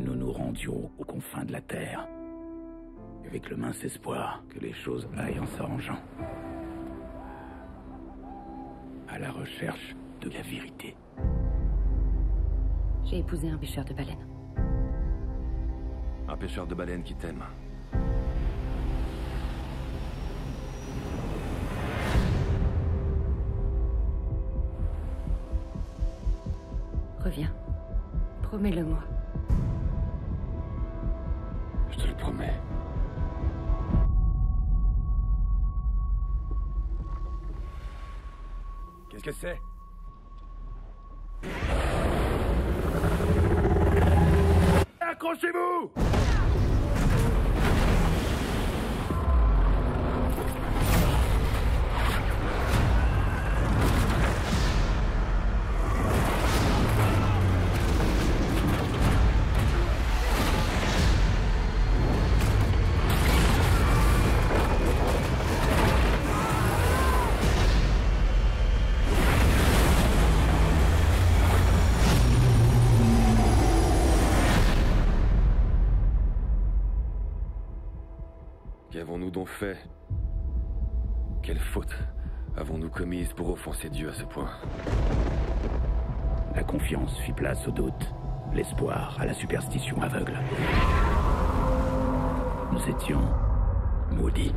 nous nous rendions aux confins de la terre, avec le mince espoir que les choses aillent en s'arrangeant, à la recherche de la vérité. J'ai épousé un pêcheur de baleines. Un pêcheur de baleines qui t'aime. Reviens. Promets-le-moi. Je te le promets. Qu'est-ce que c'est ? Accrochez-vous ! Qu'avons-nous donc fait? Quelle faute avons-nous commise pour offenser Dieu à ce point? La confiance fit place au doute, l'espoir à la superstition aveugle. Nous étions maudits.